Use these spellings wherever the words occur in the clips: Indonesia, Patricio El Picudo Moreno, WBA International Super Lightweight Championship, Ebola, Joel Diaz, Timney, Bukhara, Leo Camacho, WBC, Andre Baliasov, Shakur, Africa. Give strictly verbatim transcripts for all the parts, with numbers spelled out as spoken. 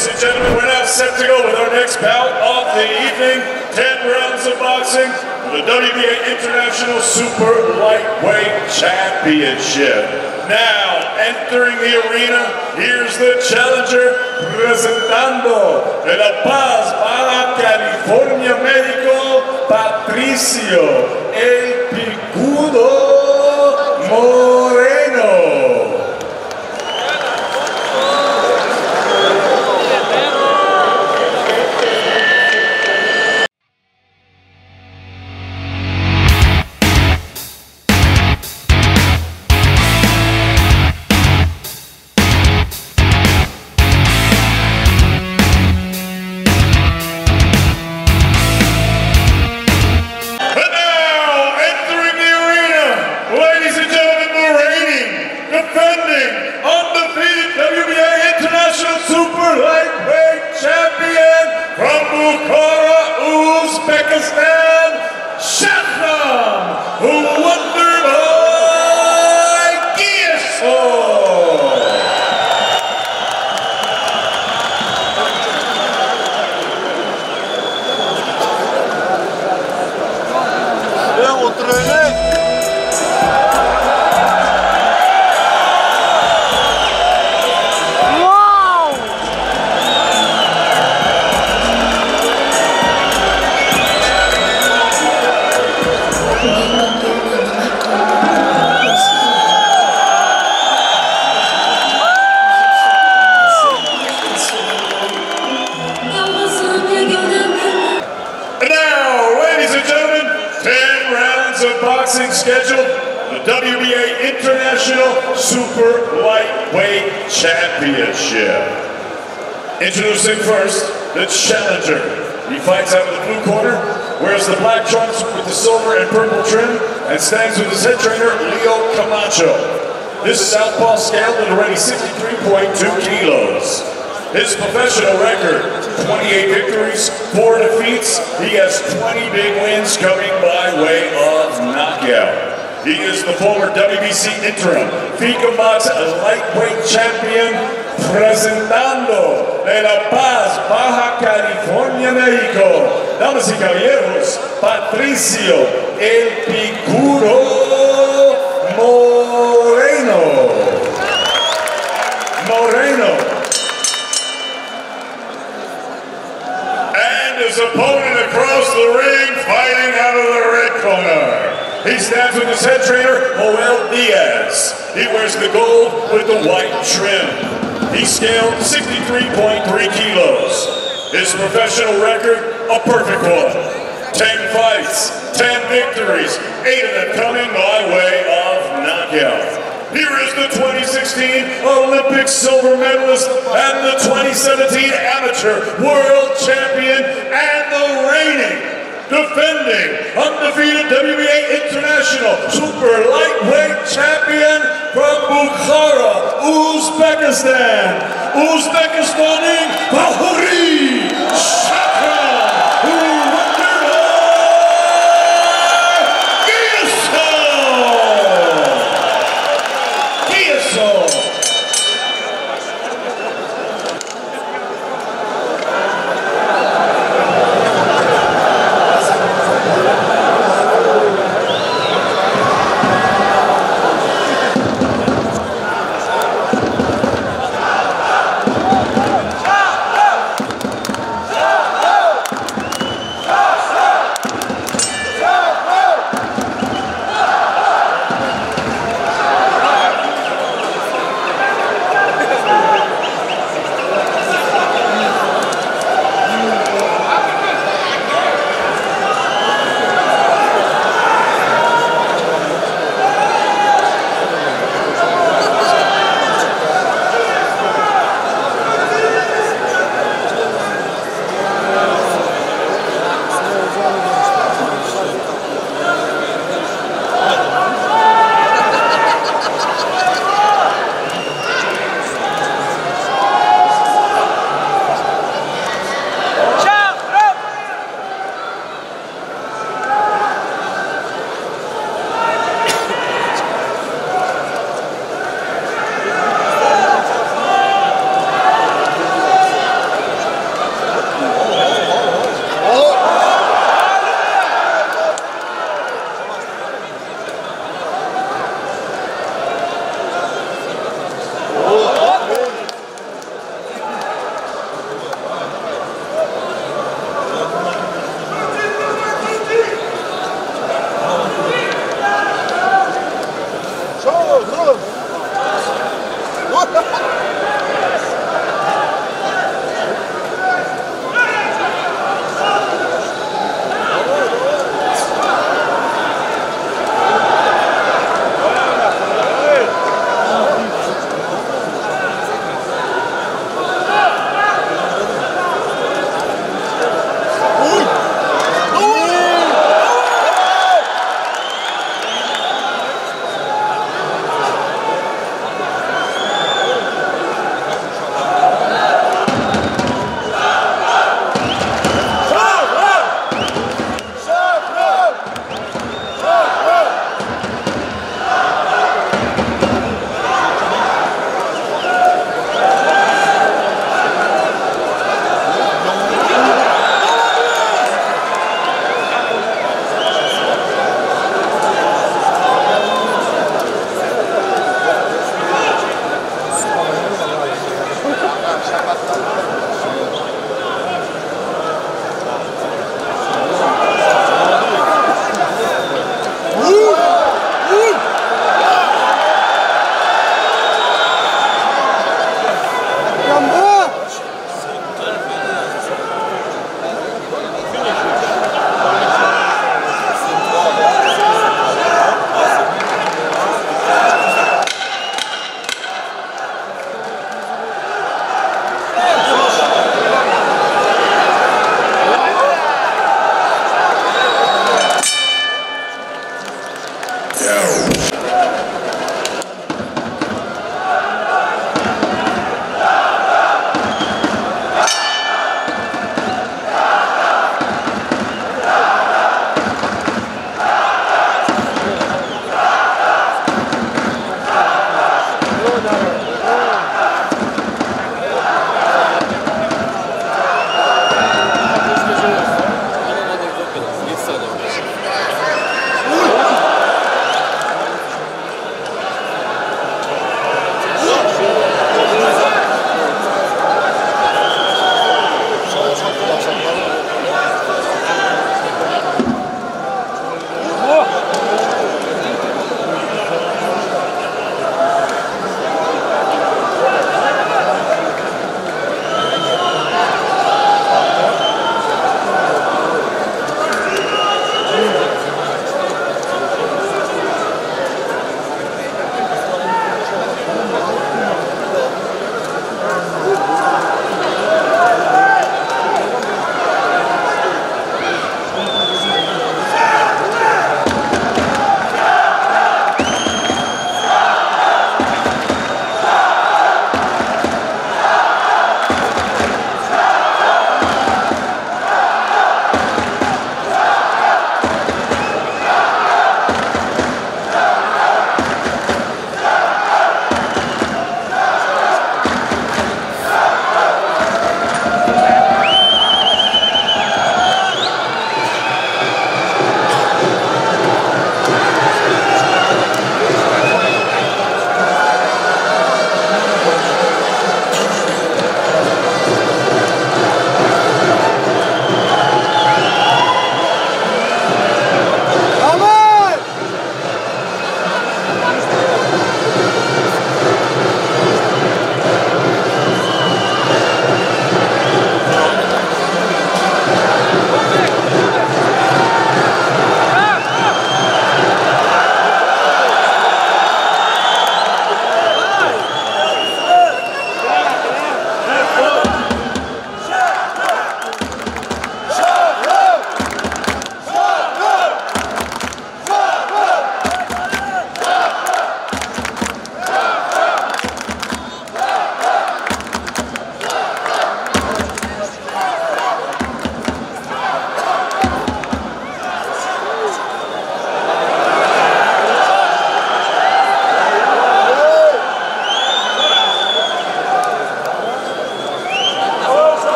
Ladies and gentlemen, we're now set to go with our next bout of the evening. Ten rounds of boxing for the W B A International Super Lightweight Championship. Now entering the arena, here's the challenger, representando de La Paz para California, Mexico, Patricio El Picudo Moreno. Scheduled the W B A International Super Lightweight Championship. Introducing first the challenger. He fights out of the blue corner, wears the black trunks with the silver and purple trim, and stands with his head trainer Leo Camacho. This southpaw scaled at already sixty-three point two kilos. His professional record, twenty-eight victories, four defeats. He has twenty big wins coming by way of knockout. He is the former W B C interim F I C A box lightweight champion, presentando de La Paz, Baja California, Mexico. Damas y caballeros, Patricio El Picudo Moreno. Moreno. His opponent across the ring, fighting out of the red corner. He stands with his head trainer, Joel Diaz. He wears the gold with the white trim. He scaled sixty-three point three kilos. His professional record, a perfect one. ten fights, ten victories, eight of them coming by way of knockout. Here is the twenty sixteen Olympic silver medalist and the twenty seventeen amateur world champion and the reigning, defending, undefeated W B A International Super Lightweight Champion from Bukhara, Uzbekistan, Uzbekistani Bahuri Shakur.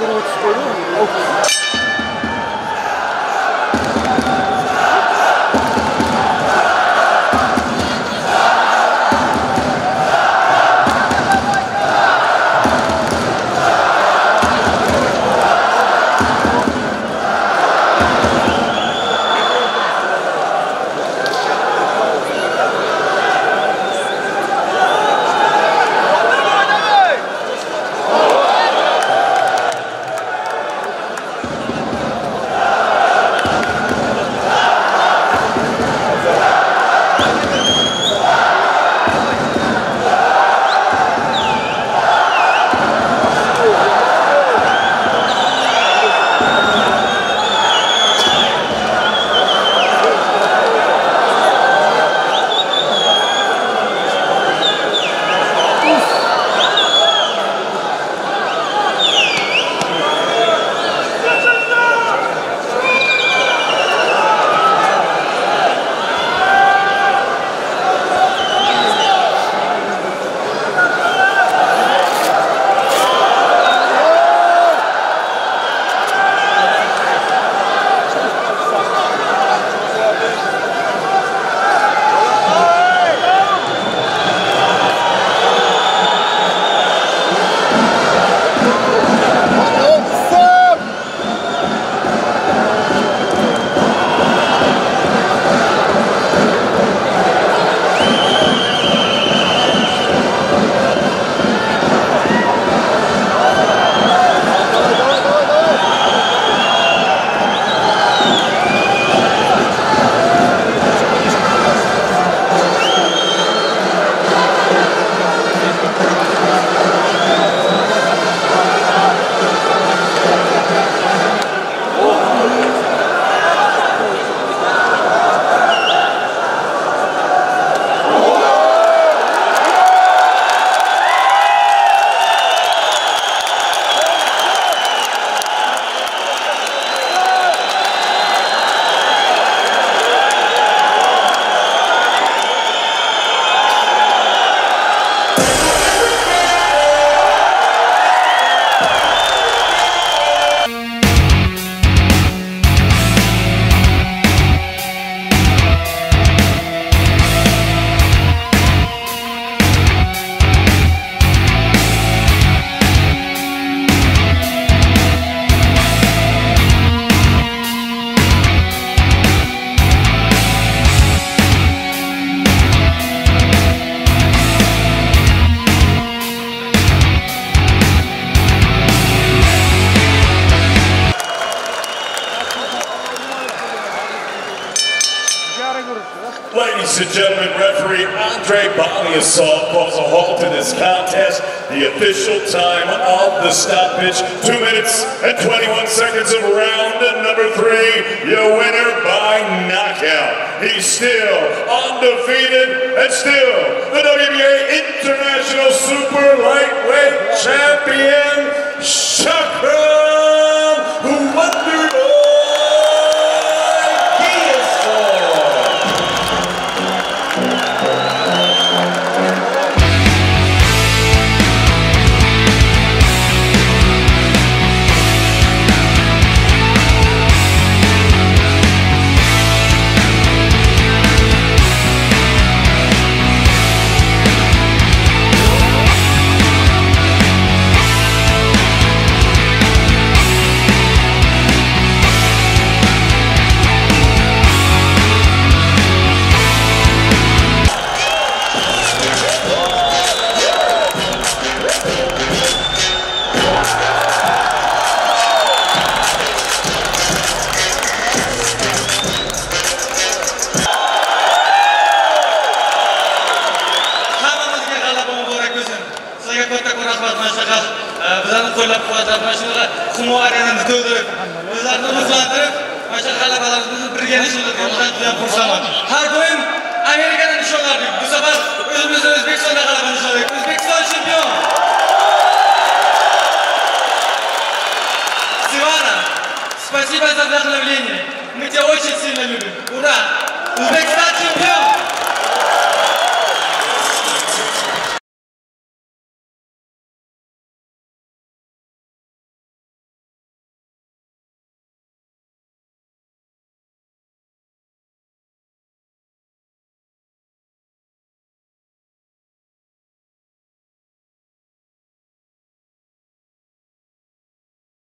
little extreme. Ladies and gentlemen, referee Andre Baliasov calls a halt to this contest. The official time of the stoppage, two minutes and twenty-one seconds of round number three. Your winner by knockout. He's still undefeated and still the W B A International Super Lightweight Champion, Shakur, who wondered. Her gün Amerika'dan nişanlardık. Bu sefer özümüzde Özbekistan'da kalan nişanlardık. Özbekistan